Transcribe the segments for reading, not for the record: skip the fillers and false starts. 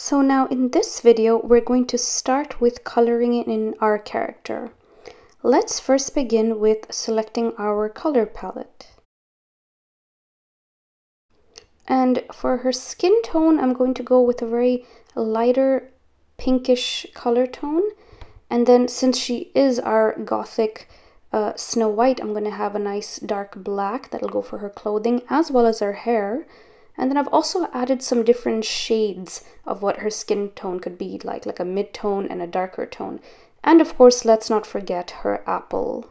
So now in this video, we're going to start with coloring it in our character. Let's first begin with selecting our color palette. And for her skin tone, I'm going to go with a very lighter pinkish color tone. And then since she is our gothic Snow White, I'm going to have a nice dark black that'll go for her clothing as well as her hair. And then I've also added some different shades of what her skin tone could be like a mid-tone and a darker tone. And of course, let's not forget her apple.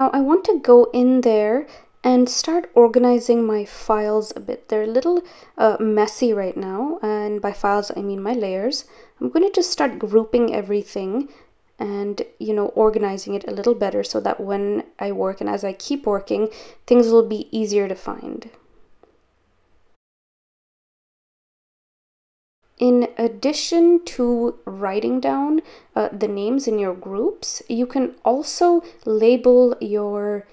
Now I want to go in there and start organizing my files a bit. They're a little messy right now, and by files I mean my layers. I'm going to just start grouping everything and, you know, organizing it a little better so that when I work and as I keep working, things will be easier to find. In addition to writing down the names in your groups, you can also label your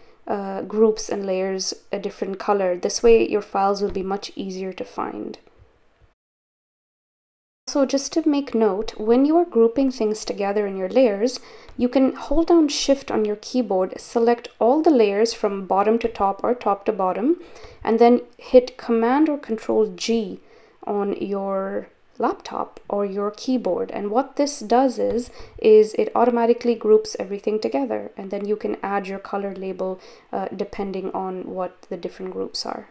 groups and layers a different color. This way your files will be much easier to find. So just to make note, when you are grouping things together in your layers, you can hold down Shift on your keyboard, select all the layers from bottom to top or top to bottom, and then hit Command or Control G on your laptop or your keyboard. And what this does is it automatically groups everything together, and then you can add your color label depending on what the different groups are.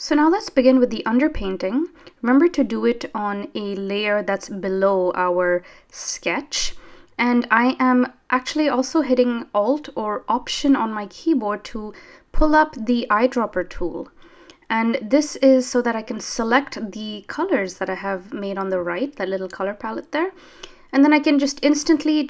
So now let's begin with the underpainting. Remember to do it on a layer that's below our sketch. And I am actually also hitting Alt or Option on my keyboard to pull up the eyedropper tool. And this is so that I can select the colors that I have made on the right, that little color palette there. And then I can just instantly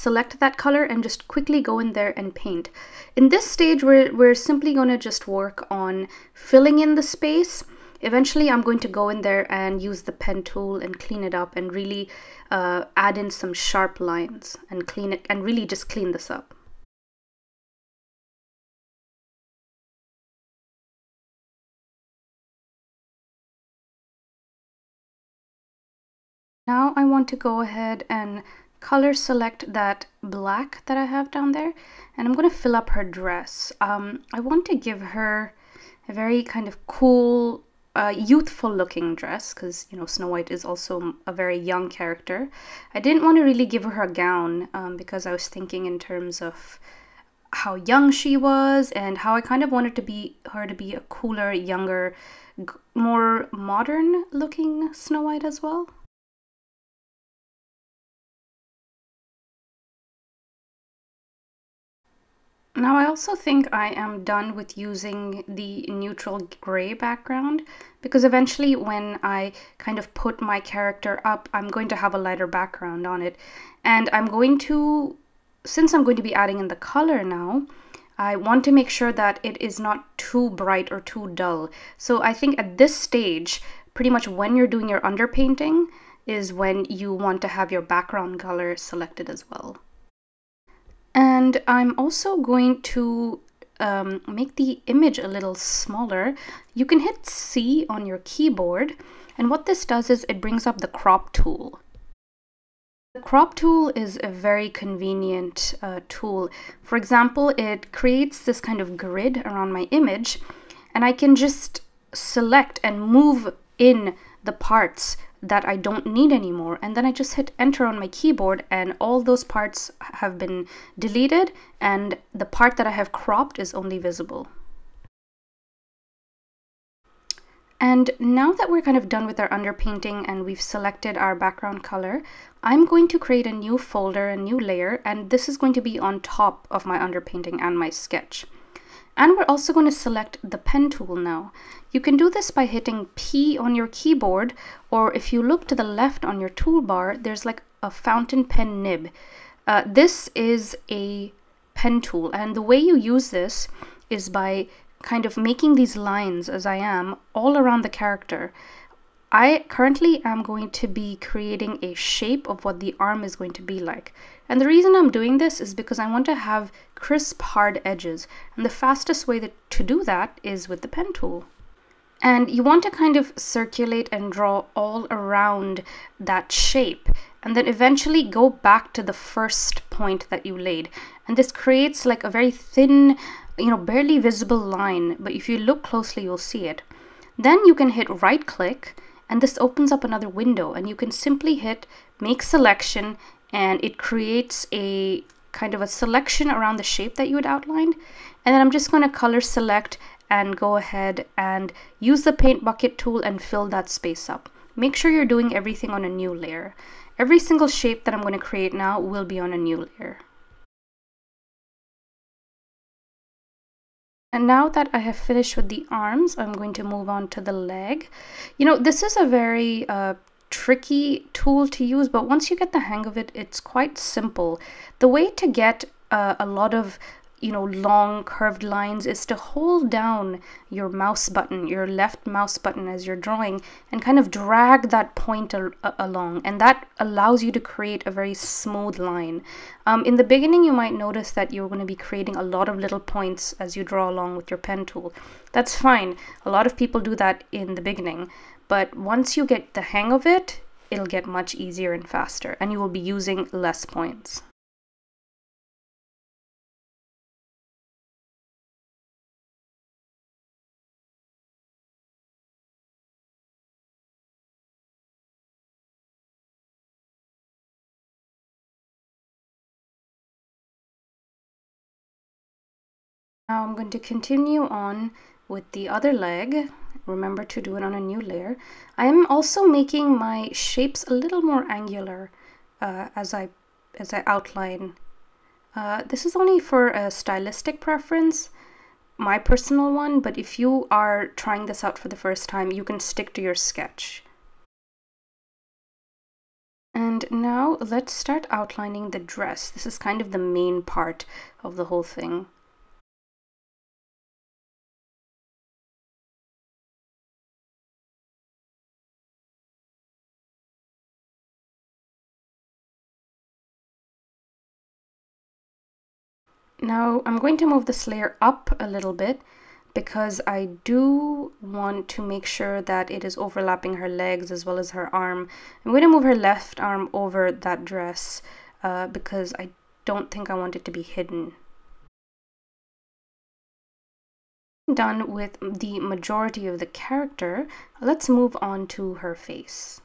select that color and just quickly go in there and paint. In this stage, we're simply going to just work on filling in the space. Eventually, I'm going to go in there and use the pen tool and clean it up and really add in some sharp lines and clean it and really just clean this up. Now I want to go ahead and color select that black that I have down there, and I'm going to fill up her dress. I want to give her a very kind of cool, youthful looking dress because, you know, Snow White is also a very young character. I didn't want to really give her a gown because I was thinking in terms of how young she was and how I kind of wanted her to be a cooler, younger, more modern looking Snow White as well. Now I also think I am done with using the neutral gray background because eventually when I kind of put my character up, I'm going to have a lighter background on it. And I'm going to, since I'm going to be adding in the color now, I want to make sure that it is not too bright or too dull. So I think at this stage, pretty much when you're doing your underpainting is when you want to have your background color selected as well. And I'm also going to make the image a little smaller. You can hit C on your keyboard, and what this does is it brings up the crop tool. The crop tool is a very convenient tool. For example, it creates this kind of grid around my image, and I can just select and move in the parts that I don't need anymore, and then I just hit enter on my keyboard and all those parts have been deleted and the part that I have cropped is only visible. And now that we're kind of done with our underpainting and we've selected our background color, I'm going to create a new folder, a new layer, and this is going to be on top of my underpainting and my sketch. And we're also going to select the pen tool now. You can do this by hitting P on your keyboard, or if you look to the left on your toolbar, there's like a fountain pen nib. This is a pen tool, and the way you use this is by kind of making these lines as I am all around the character. I currently am going to be creating a shape of what the arm is going to be like. And the reason I'm doing this is because I want to have crisp, hard edges. And the fastest way to do that is with the pen tool. And you want to kind of circulate and draw all around that shape, and then eventually go back to the first point that you laid. And this creates like a very thin, barely visible line, but if you look closely, you'll see it. Then you can hit right click, and this opens up another window, and you can simply hit make selection, and it creates a kind of a selection around the shape that you had outlined. And then I'm just going to color select and go ahead and use the paint bucket tool and fill that space up. Make sure you're doing everything on a new layer. Every single shape that I'm going to create now will be on a new layer. And now that I have finished with the arms, I'm going to move on to the leg. This is a very tricky tool to use, but once you get the hang of it, it's quite simple. The way to get a lot of long curved lines is to hold down your mouse button, your left mouse button as you're drawing, and kind of drag that point along, and that allows you to create a very smooth line. In the beginning, you might notice that you're going to be creating a lot of little points as you draw along with your pen tool. That's fine. A lot of people do that in the beginning, but once you get the hang of it, it'll get much easier and faster, and you will be using less points. Now I'm going to continue on with the other leg. Remember to do it on a new layer. I am also making my shapes a little more angular as I outline. This is only for a stylistic preference, my personal one, but if you are trying this out for the first time, you can stick to your sketch. And now let's start outlining the dress. This is kind of the main part of the whole thing. Now I'm going to move this layer up a little bit because I do want to make sure that it is overlapping her legs as well as her arm. I'm going to move her left arm over that dress because I don't think I want it to be hidden. Done with the majority of the character, let's move on to her face.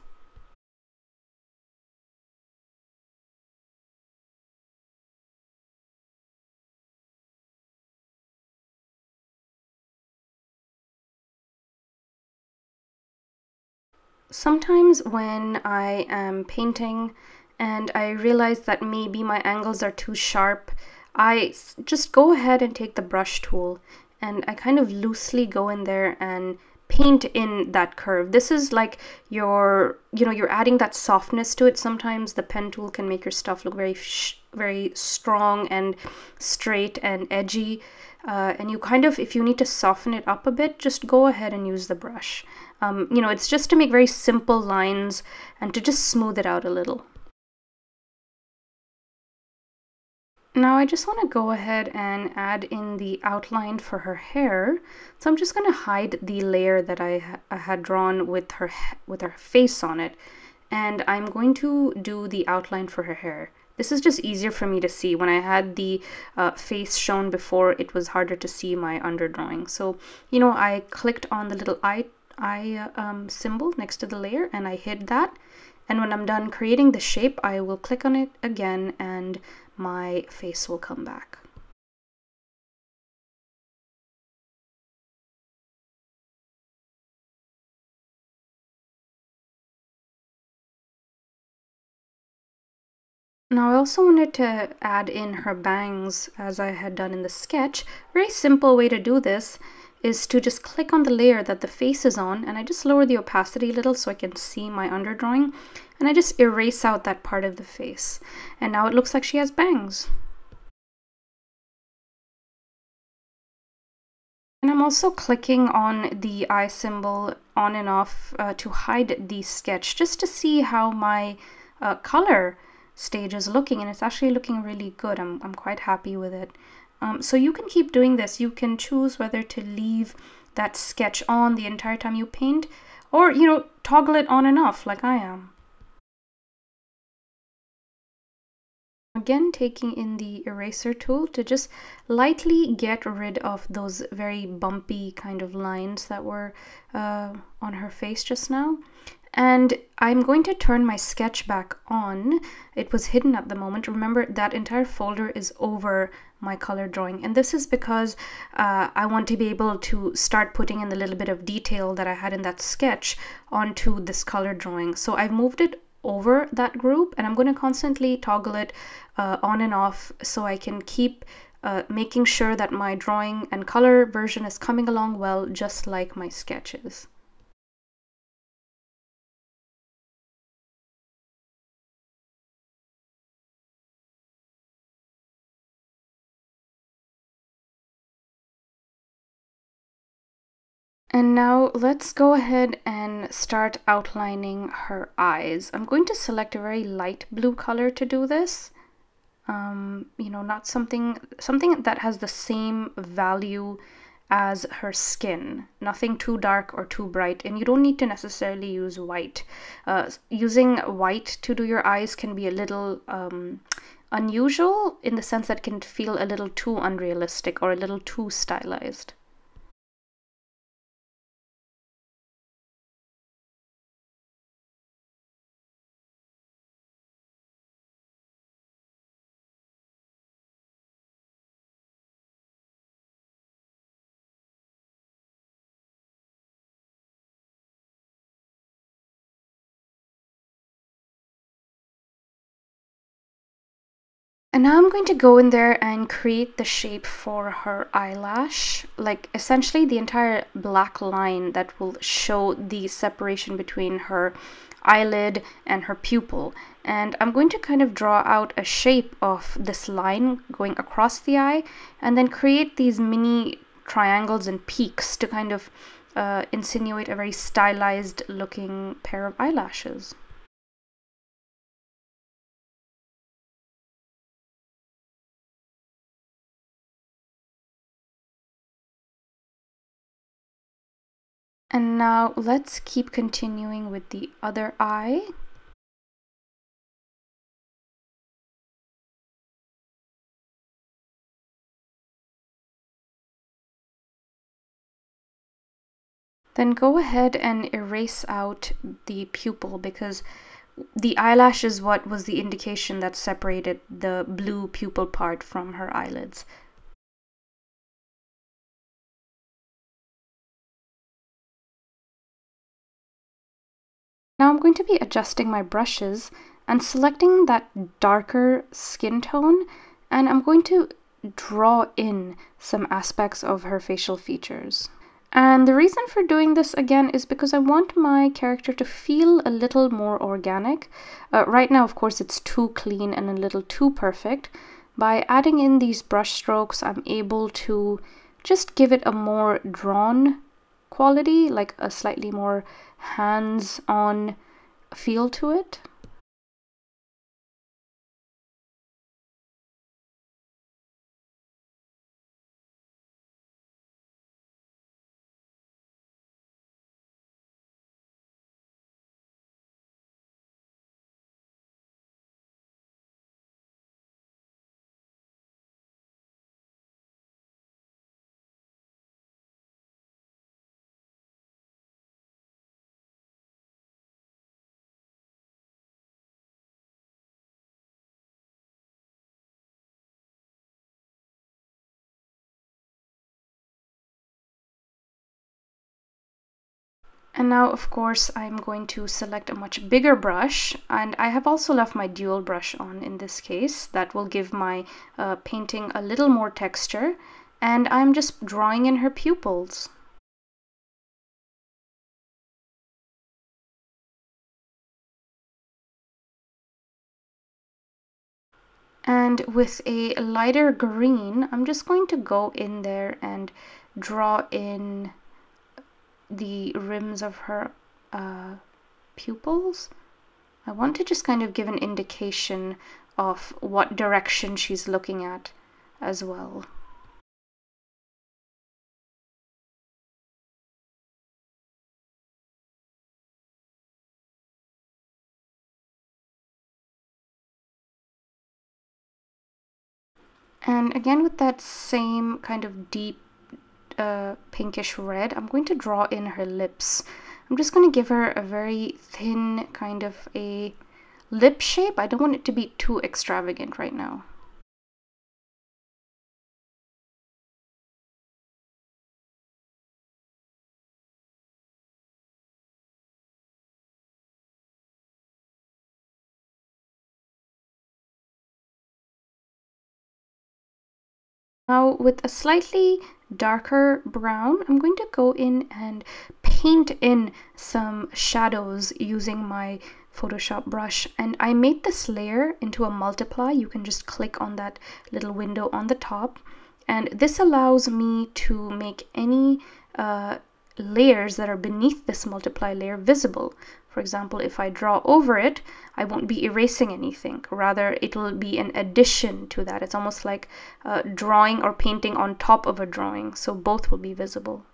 Sometimes when I am painting and I realize that maybe my angles are too sharp, I just go ahead and take the brush tool and I kind of loosely go in there and paint in that curve. This is like you're adding that softness to it. Sometimes the pen tool can make your stuff look very strong and straight and edgy. And you kind of, if you need to soften it up a bit, just go ahead and use the brush. It's just to make very simple lines and to just smooth it out a little. Now I just want to go ahead and add in the outline for her hair. So I'm just going to hide the layer that I had drawn with her face on it. And I'm going to do the outline for her hair. This is just easier for me to see. When I had the face shown before, it was harder to see my underdrawing. So, I clicked on the little eye symbol next to the layer and I hid that. And when I'm done creating the shape, I will click on it again and my face will come back. Now I also wanted to add in her bangs as I had done in the sketch. Very simple way to do this is to just click on the layer that the face is on, and I just lower the opacity a little so I can see my underdrawing, and I just erase out that part of the face. And now it looks like she has bangs. And I'm also clicking on the eye symbol on and off to hide the sketch just to see how my color stage is looking, and it's actually looking really good. I'm quite happy with it. So you can keep doing this. You can choose whether to leave that sketch on the entire time you paint, or, you know, toggle it on and off like I am. Again, taking in the eraser tool to just lightly get rid of those very bumpy kind of lines that were on her face just now. And I'm going to turn my sketch back on. It was hidden at the moment. Remember, that entire folder is over my color drawing, and this is because I want to be able to start putting in the little bit of detail that I had in that sketch onto this color drawing. So I've moved it over that group, and I'm going to constantly toggle it on and off so I can keep making sure that my drawing and color version is coming along well, just like my sketches. And now let's go ahead and start outlining her eyes. I'm going to select a very light blue color to do this. You know, not something that has the same value as her skin. Nothing too dark or too bright, and you don't need to necessarily use white. Using white to do your eyes can be a little unusual, in the sense that it can feel a little too unrealistic or a little too stylized. And now I'm going to go in there and create the shape for her eyelash, like essentially the entire black line that will show the separation between her eyelid and her pupil. And I'm going to kind of draw out a shape of this line going across the eye, and then create these mini triangles and peaks to kind of insinuate a very stylized looking pair of eyelashes. And now let's keep continuing with the other eye. Then go ahead and erase out the pupil, because the eyelash is what was the indication that separated the blue pupil part from her eyelids. Now I'm going to be adjusting my brushes and selecting that darker skin tone, and I'm going to draw in some aspects of her facial features. And the reason for doing this again is because I want my character to feel a little more organic. Right now, of course, it's too clean and a little too perfect. By adding in these brush strokes, I'm able to just give it a more drawn quality, like a slightly more hands-on feel to it. And now, of course, I'm going to select a much bigger brush, and I have also left my dual brush on in this case. That will give my painting a little more texture, and I'm just drawing in her pupils. And with a lighter green, I'm just going to go in there and draw in the rims of her pupils, I want to just kind of give an indication of what direction she's looking at as well. And again, with that same kind of deep pinkish red, I'm going to draw in her lips. I'm just going to give her a very thin kind of a lip shape. I don't want it to be too extravagant right now. Now with a slightly darker brown, I'm going to go in and paint in some shadows using my Photoshop brush. And I made this layer into a multiply. You can just click on that little window on the top. And this allows me to make any layers that are beneath this multiply layer visible. For example, if I draw over it, I won't be erasing anything. Rather, it will be an addition to that. It's almost like drawing or painting on top of a drawing, so both will be visible.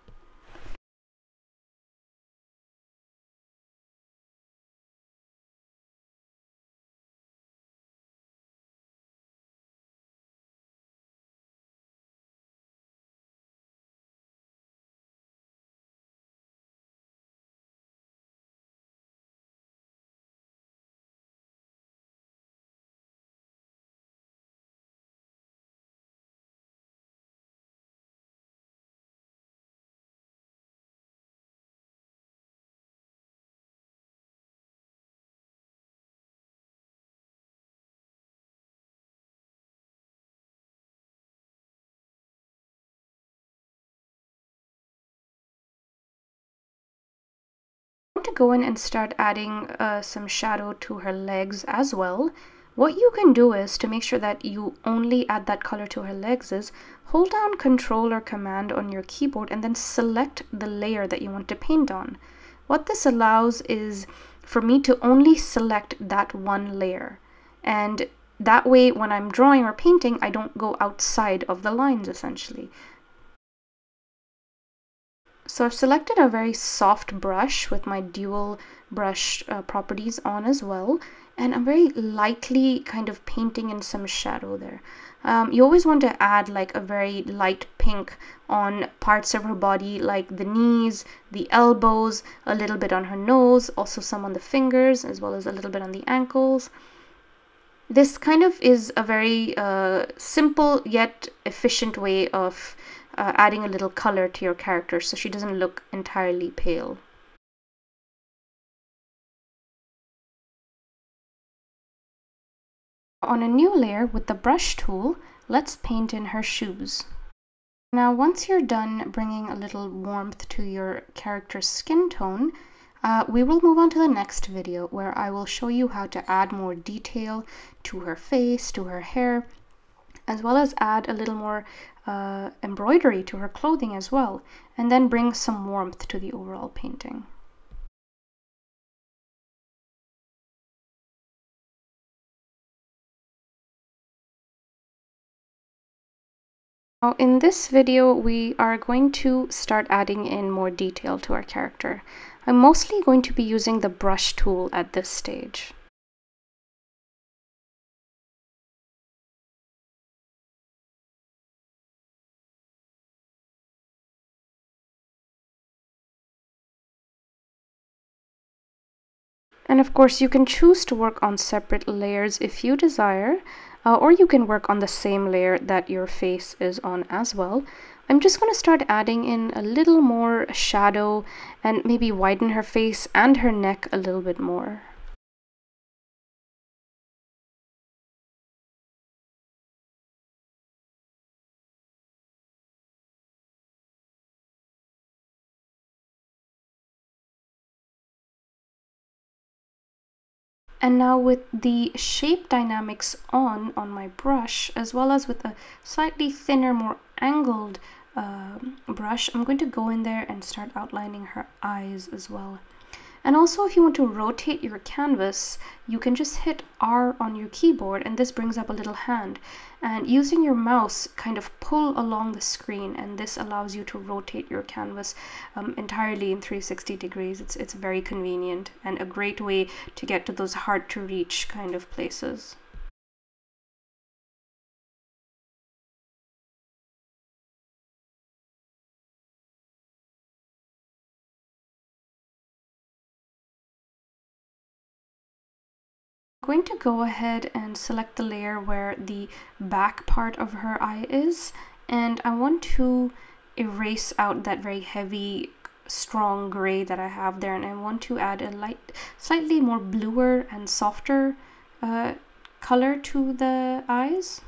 To go in and start adding some shadow to her legs as well. What you can do is, to make sure that you only add that color to her legs, is hold down Control or Command on your keyboard and then select the layer that you want to paint on. What this allows is for me to only select that one layer, and that way when I'm drawing or painting, I don't go outside of the lines essentially. So I've selected a very soft brush with my dual brush properties on as well, and I'm very lightly kind of painting in some shadow there. You always want to add like a very light pink on parts of her body, like the knees, the elbows, a little bit on her nose, also some on the fingers, as well as a little bit on the ankles. This kind of is a very simple yet efficient way of adding a little color to your character so she doesn't look entirely pale. On a new layer with the brush tool, let's paint in her shoes. Now once you're done bringing a little warmth to your character's skin tone, we will move on to the next video where I will show you how to add more detail to her face, to her hair, as well as add a little more embroidery to her clothing as well, and then bring some warmth to the overall painting. Now in this video, we are going to start adding in more detail to our character. I'm mostly going to be using the brush tool at this stage. And of course, you can choose to work on separate layers if you desire, or you can work on the same layer that your face is on as well. I'm just going to start adding in a little more shadow and maybe widen her face and her neck a little bit more. And now with the shape dynamics on my brush, as well as with a slightly thinner, more angled brush, I'm going to go in there and start outlining her eyes as well. And also, if you want to rotate your canvas, you can just hit R on your keyboard and this brings up a little hand. And using your mouse, kind of pull along the screen, and this allows you to rotate your canvas entirely in 360 degrees. It's very convenient and a great way to get to those hard to reach kind of places. I'm going to go ahead and select the layer where the back part of her eye is, and I want to erase out that very heavy strong gray that I have there, and I want to add a light, slightly more bluer and softer color to the eyes.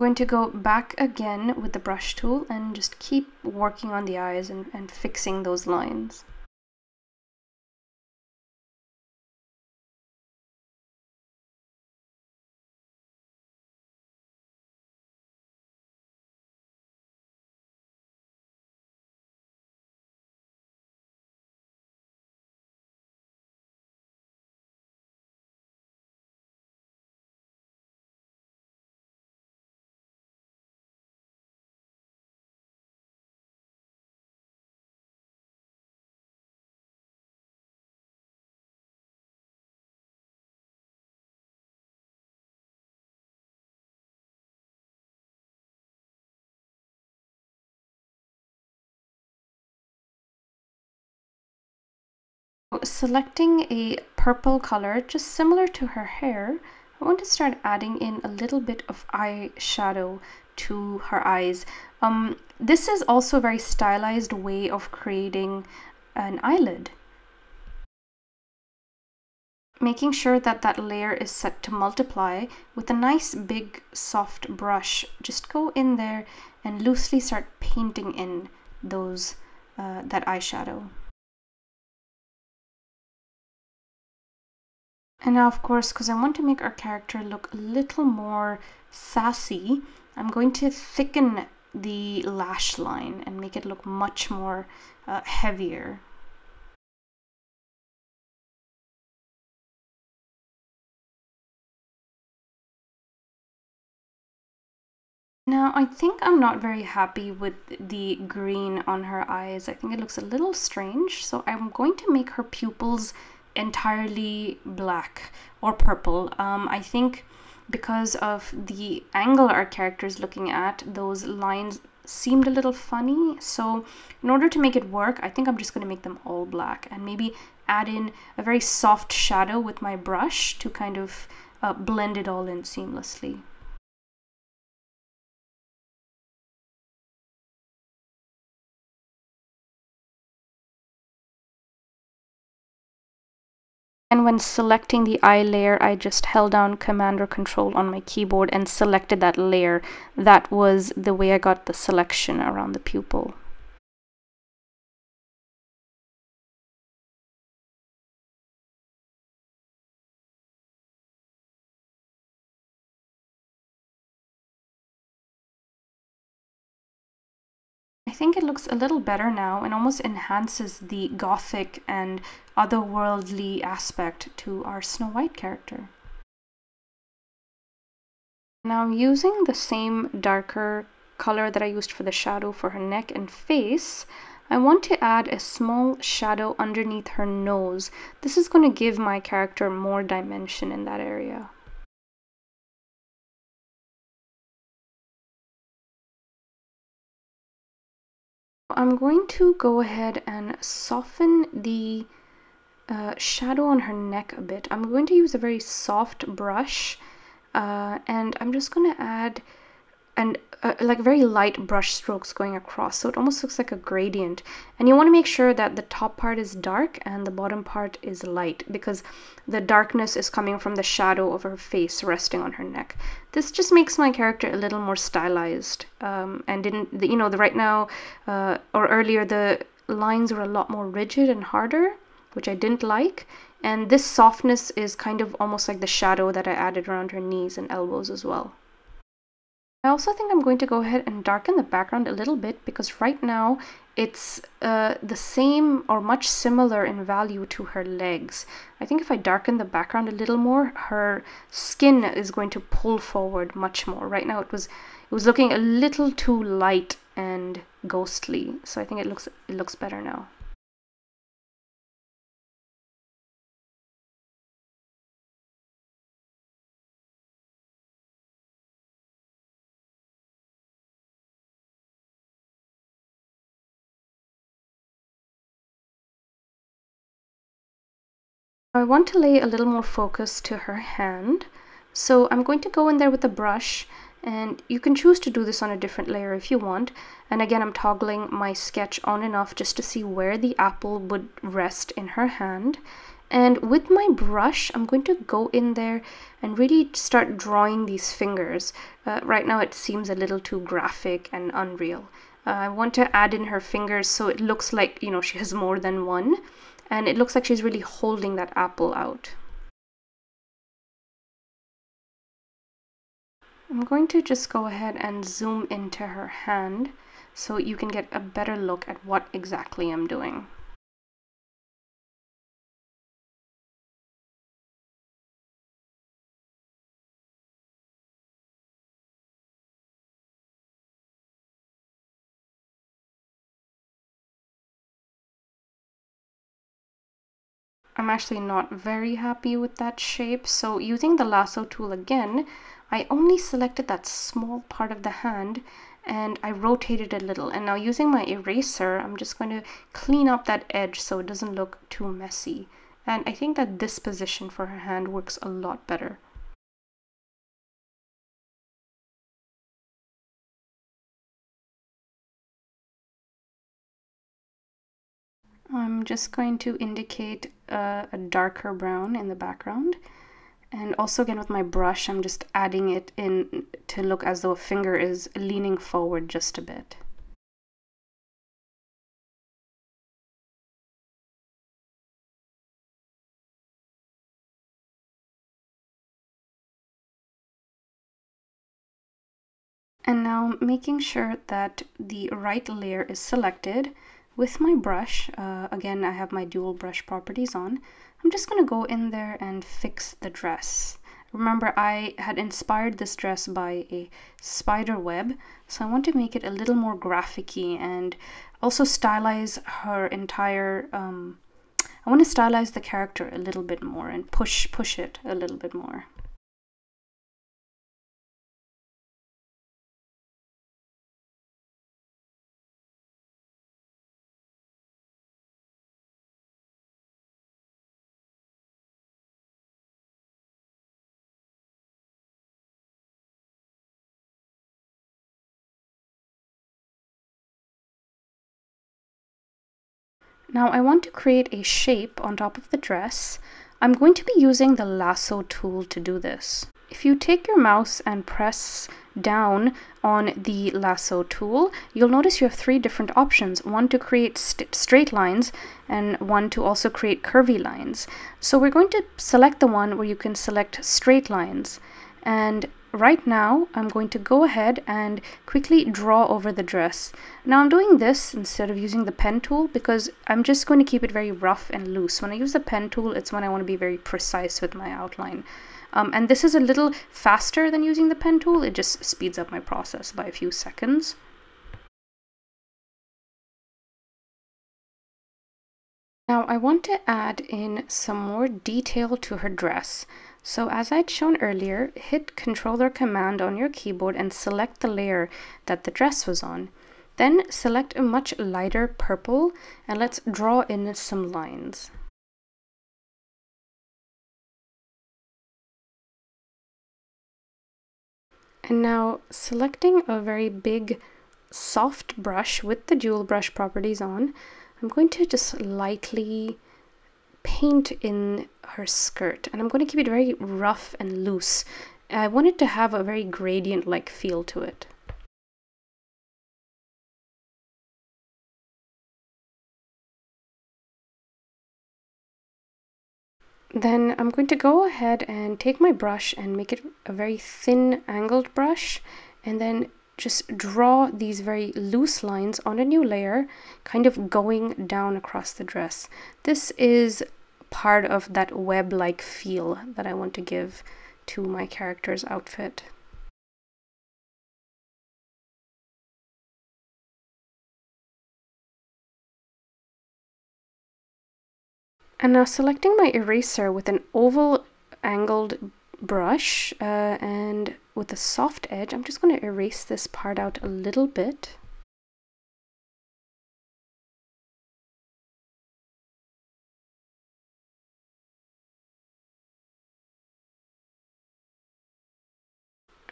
I'm going to go back again with the brush tool and just keep working on the eyes and fixing those lines. Selecting a purple color just similar to her hair, I want to start adding in a little bit of eyeshadow to her eyes. This is also a very stylized way of creating an eyelid. Making sure that that layer is set to multiply with a nice big soft brush, just go in there and loosely start painting in those that eyeshadow. And now, of course, because I want to make our character look a little more sassy, I'm going to thicken the lash line and make it look much more heavier. Now, I think I'm not very happy with the green on her eyes. I think it looks a little strange, so I'm going to make her pupils entirely black or purple. I think because of the angle our character is looking at, those lines seemed a little funny. So in order to make it work, I think I'm just going to make them all black and maybe add in a very soft shadow with my brush to kind of blend it all in seamlessly. And when selecting the eye layer, I just held down Command or Control on my keyboard and selected that layer. That was the way I got the selection around the pupil. I think it looks a little better now and almost enhances the gothic and otherworldly aspect to our Snow White character. Now I'm using the same darker color that I used for the shadow for her neck and face. I want to add a small shadow underneath her nose. This is going to give my character more dimension in that area. I'm going to go ahead and soften the shadow on her neck a bit. I'm going to use a very soft brush and I'm just going to add like very light brush strokes going across, so it almost looks like a gradient. And you want to make sure that the top part is dark and the bottom part is light, because the darkness is coming from the shadow of her face resting on her neck. This just makes my character a little more stylized. And didn't, you know, the right now or earlier the lines are a lot more rigid and harder, which I didn't like. And this softness is kind of almost like the shadow that I added around her knees and elbows as well. I also think I'm going to go ahead and darken the background a little bit, because right now it's the same or much similar in value to her legs. I think if I darken the background a little more, her skin is going to pull forward much more. Right now it was looking a little too light and ghostly, so I think it looks better now. I want to lay a little more focus to her hand, so I'm going to go in there with a brush, and you can choose to do this on a different layer if you want. And again, I'm toggling my sketch on and off just to see where the apple would rest in her hand. And with my brush, I'm going to go in there and really start drawing these fingers. Right now it seems a little too graphic and unreal. I want to add in her fingers so it looks like, you know, she has more than one. And it looks like she's really holding that apple out. I'm going to just go ahead and zoom into her hand so you can get a better look at what exactly I'm doing. I'm actually not very happy with that shape, so using the lasso tool again, I only selected that small part of the hand and I rotated it a little. And now using my eraser, I'm just going to clean up that edge so it doesn't look too messy. And I think that this position for her hand works a lot better. I'm just going to indicate a darker brown in the background, and also again with my brush I'm just adding it in to look as though a finger is leaning forward just a bit. And now making sure that the right layer is selected, with my brush, again I have my dual brush properties on, I'm just going to go in there and fix the dress. Remember, I had inspired this dress by a spider web, so I want to make it a little more graphic-y and also stylize her entire, I want to stylize the character a little bit more and push it a little bit more. Now I want to create a shape on top of the dress. I'm going to be using the lasso tool to do this. If you take your mouse and press down on the lasso tool, you'll notice you have three different options. One to create straight lines and one to also create curvy lines. So we're going to select the one where you can select straight lines. And right now, I'm going to go ahead and quickly draw over the dress. Now I'm doing this instead of using the pen tool because I'm just going to keep it very rough and loose. When I use the pen tool, it's when I want to be very precise with my outline. And this is a little faster than using the pen tool. It just speeds up my process by a few seconds. Now I want to add in some more detail to her dress. So as I'd shown earlier, hit Ctrl or Command on your keyboard and select the layer that the dress was on. Then select a much lighter purple and let's draw in some lines. And now selecting a very big soft brush with the dual brush properties on, I'm going to just lightly paint in her skirt, and I'm going to keep it very rough and loose. I want it to have a very gradient-like feel to it. Then I'm going to go ahead and take my brush and make it a very thin angled brush, and then just draw these very loose lines on a new layer, kind of going down across the dress. This is part of that web-like feel that I want to give to my character's outfit. And now selecting my eraser with an oval angled brush and with a soft edge, I'm just going to erase this part out a little bit.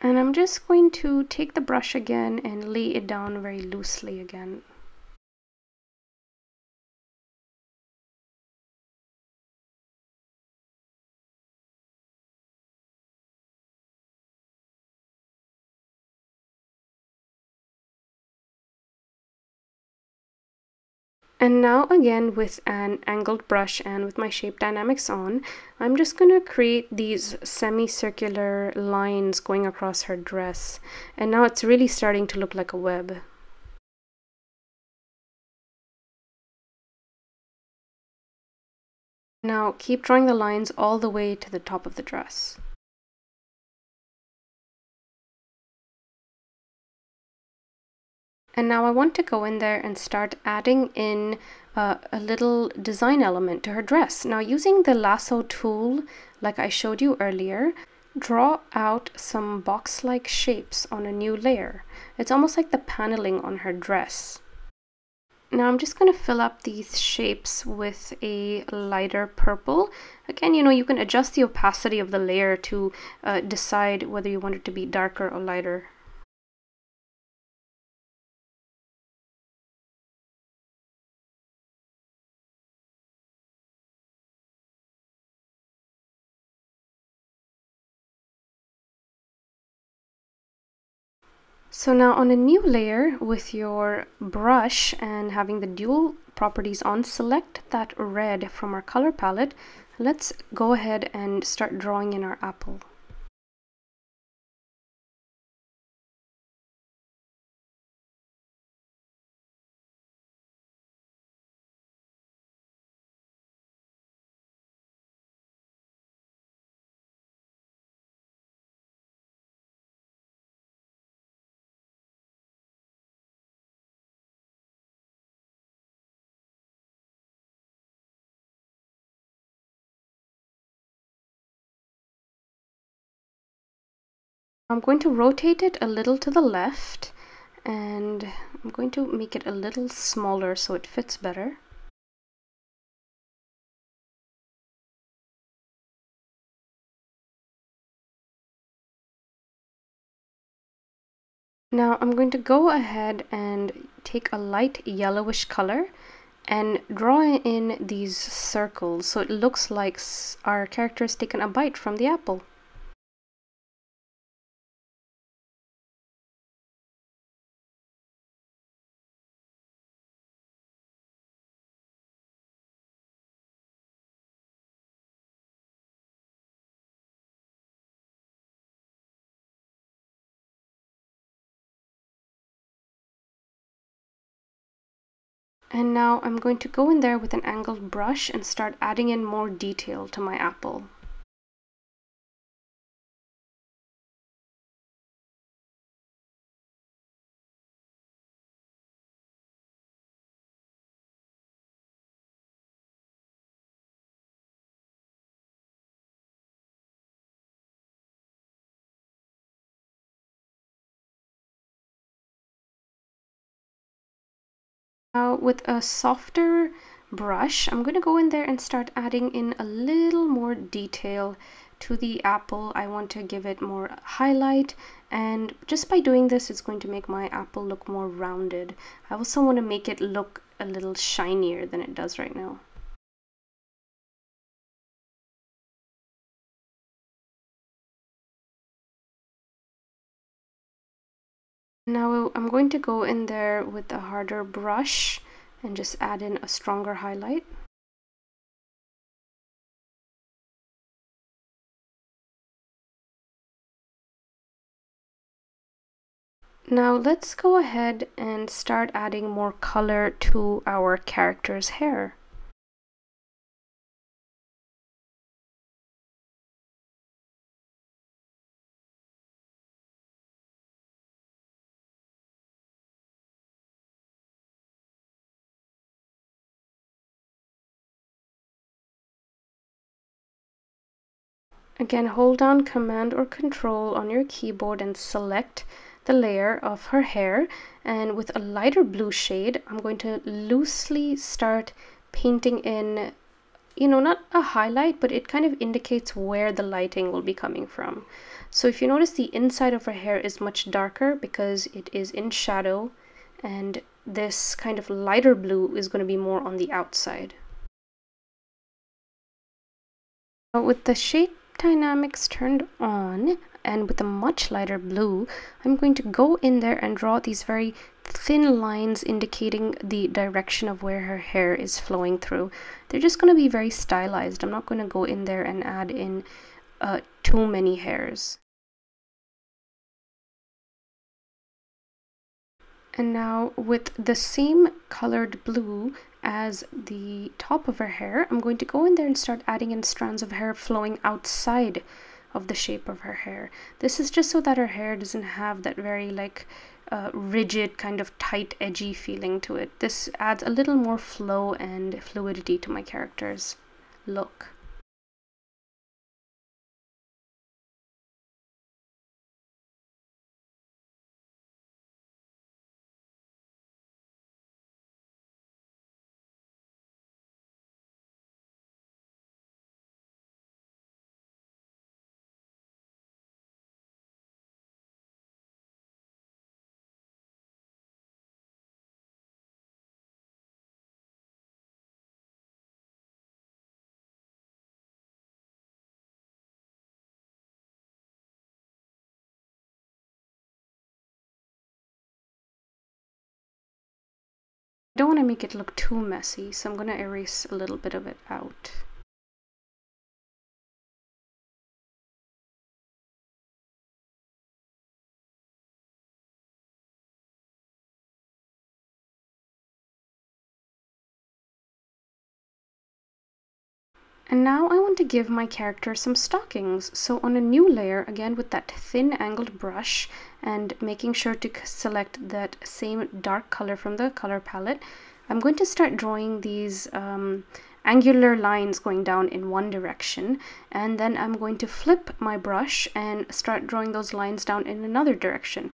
And I'm just going to take the brush again and lay it down very loosely again. And now again with an angled brush and with my shape dynamics on, I'm just going to create these semicircular lines going across her dress. And now it's really starting to look like a web. Now keep drawing the lines all the way to the top of the dress. And now I want to go in there and start adding in a little design element to her dress. Now using the lasso tool, like I showed you earlier, draw out some box-like shapes on a new layer. It's almost like the paneling on her dress. Now I'm just going to fill up these shapes with a lighter purple. Again, you know, you can adjust the opacity of the layer to decide whether you want it to be darker or lighter. So now on a new layer with your brush and having the dual properties on, select that red from our color palette. Let's go ahead and start drawing in our apple. I'm going to rotate it a little to the left, and I'm going to make it a little smaller so it fits better. Now I'm going to go ahead and take a light yellowish color and draw in these circles so it looks like our character has taken a bite from the apple. And now I'm going to go in there with an angled brush and start adding in more detail to my apple. Now with a softer brush, I'm going to go in there and start adding in a little more detail to the apple. I want to give it more highlight, and just by doing this, it's going to make my apple look more rounded. I also want to make it look a little shinier than it does right now. Now I'm going to go in there with a harder brush and just add in a stronger highlight. Now let's go ahead and start adding more color to our character's hair. Again, hold down Command or Control on your keyboard and select the layer of her hair, and with a lighter blue shade I'm going to loosely start painting in, you know, not a highlight, but it kind of indicates where the lighting will be coming from. So if you notice, the inside of her hair is much darker because it is in shadow, and this kind of lighter blue is going to be more on the outside. Now with the shade dynamics turned on and with a much lighter blue, I'm going to go in there and draw these very thin lines indicating the direction of where her hair is flowing through. They're just going to be very stylized. I'm not going to go in there and add in too many hairs. And now with the same colored blue as the top of her hair, I'm going to go in there and start adding in strands of hair flowing outside of the shape of her hair. This is just so that her hair doesn't have that very like rigid kind of tight edgy feeling to it. This adds a little more flow and fluidity to my character's look. I don't want to make it look too messy, so I'm going to erase a little bit of it out. And now I want to give my character some stockings. So on a new layer, again with that thin angled brush and making sure to select that same dark color from the color palette, I'm going to start drawing these angular lines going down in one direction, and then I'm going to flip my brush and start drawing those lines down in another direction.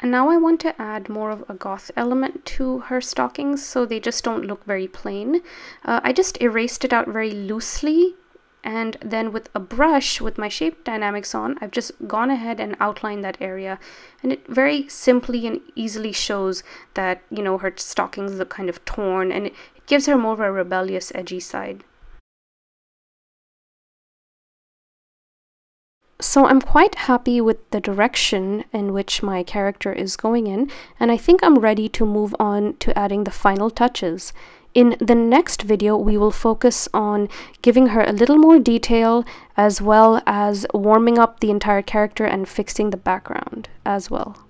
And now I want to add more of a goth element to her stockings, so they just don't look very plain. I just erased it out very loosely, and then with a brush, with my shape dynamics on, I've just gone ahead and outlined that area, and it very simply and easily shows that, you know, her stockings look kind of torn, and it gives her more of a rebellious, edgy side. So I'm quite happy with the direction in which my character is going in, and I think I'm ready to move on to adding the final touches. In the next video, we will focus on giving her a little more detail, as well as warming up the entire character and fixing the background as well.